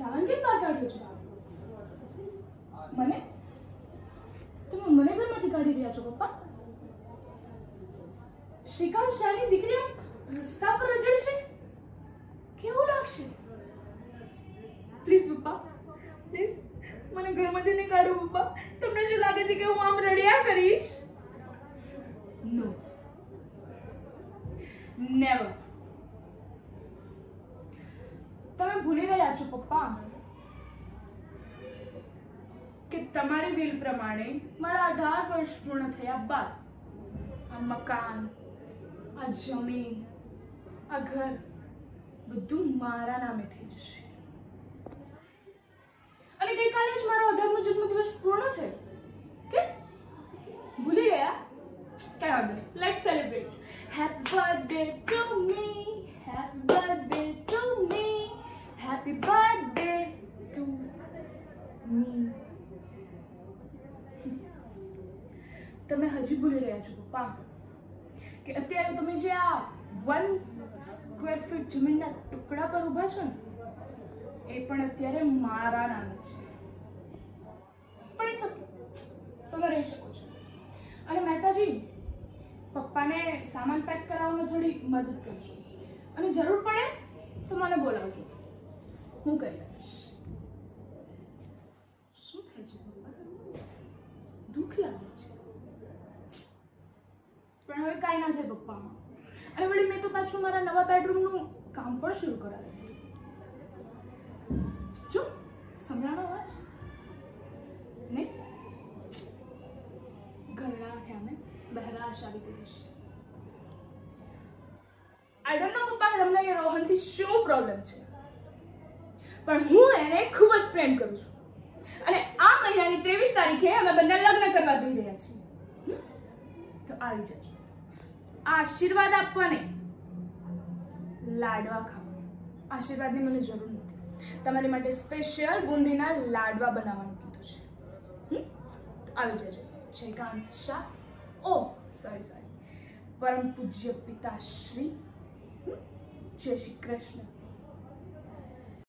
salary part out yochna mane tum mane ghar ma thi kaadi riya cho papa Shrikant shani dikriya rasta par rajadse kevu lagse please papa please mane ghar ma thi ne kaadu papa તમને શું લાગે છે કે હું આમ રડિયા કરીશ નો never તમે ભૂલી રહ્યા છો પપ્પા કે તમારી વિલ પ્રમાણે મારા 18 વર્ષ પૂર્ણ થયા બાદ આ મકાન આ જમીન આ ઘર બધું મારા નામે થઈ જશે અને ગઈ કાલે જ મારો 18મો જન્મ દિવસ પૂર્ણ થયો કે ભૂલી ગયા કે હવે let's celebrate happy birthday to me happy birthday to me happy birthday to me તમે હજી ભૂલી રહ્યા છો પપ્પા કે અત્યારે તમે જે આ 1 સ્ક્વેર ફૂટ જમીનના ટુકડા પર ઊભા છો ને એ પણ અત્યારે મારા નામે છે પણ ઇટ્સ ઓકે તમે રહી શકો છો અને મહેતાજી પપ્પાને સામાન પેક કરાવવામાં થોડી મદદ કરજો અને જરૂર પડે તો મને બોલાવજો હું કરી આપીશ શું થાય છે પપ્પા દુઃખ લાગે છે પણ હવે કાંઈ ના થાય પપ્પામાં અને વળી મેં તો પાછું મારા નવા બેડરૂમનું કામ પણ શરૂ કરાવ્યું જો સંભળાણો અવાજ ને ઘરડા થયા મેં બહેરાશ આવી ગઈ છે આઈ ડોન્ટ નો પપ્પા તમને કે રોહનથી શું પ્રોબ્લેમ છે પણ હું એને ખૂબ જ પ્રેમ કરું છું અને આ મહિનાની 23 તારીખે અમે બંને લગ્ન કરવા જઈ રહ્યા છીએ તો આવી જજો આશીર્વાદ આપવાને લાડવા ખાવા આશીર્વાદની મને જરૂર નથી તમારી માટે સ્પેશિયલ બુંદીના લાડવા બનાવવાનું કીધું છે આવી જજો જયકાંત શાહ ઓ સોરી પરમ પૂજ્ય પિતાશ્રી જય શ્રી કૃષ્ણ